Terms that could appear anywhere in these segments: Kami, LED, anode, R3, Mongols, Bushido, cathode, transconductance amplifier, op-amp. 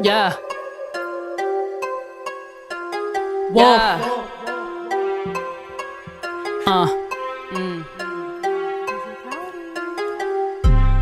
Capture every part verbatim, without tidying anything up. Yeah. Whoa. Yeah. Uh. Mm.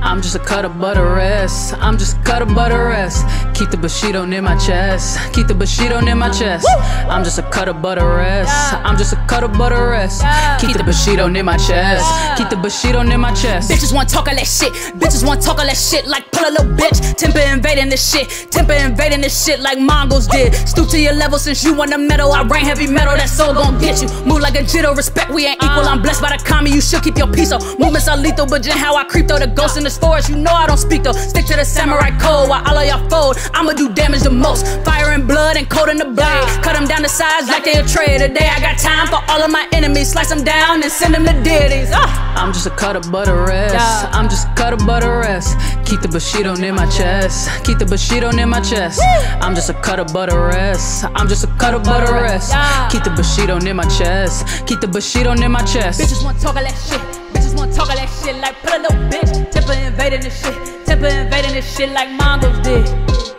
I'm just a cut of butter ass. I'm just a cut of butter ass. Keep the Bushido near my chest. Keep the Bushido near my chest. I'm just a cut of butter ass. I'm just a cut of butter ass. Keep the Bushido near my chest. Keep the Bushido near my chest. Bitches want talk all that shit. Bitches want talk all that shit like pull a little bitch. Temper invading this shit. Temper invading this shit like Mongols did. Stoop to your level since you won the medal. I rain heavy metal, that soul gon' get you. Move like a Jitto, respect we ain't equal. I'm blessed by the Kami, you should keep your peace up. Movements are lethal, but then how I creep though the ghost in the forest, you know I don't speak though. Stick to the samurai code while all of y'all fold. I'ma do damage the most. Fire and blood and cold in the blade. Cut them down to size like they a tray. Today I got time for all of my enemies. Slice them down and send them to deities. Oh. I'm just a cut of butter ass. I'm just a cut of butter ass. Keep the Bushido near my chest. Keep the Bushido near my chest. I'm just a cut of butter ass. I'm just a cut of butter ass. Keep the Bushido near my chest. Keep the Bushido near my chest. Bitches wanna talk all that shit. Bitches wanna talk all that shit like put a little bitch. Temper invading this shit, temper invading this shit like Mongols did.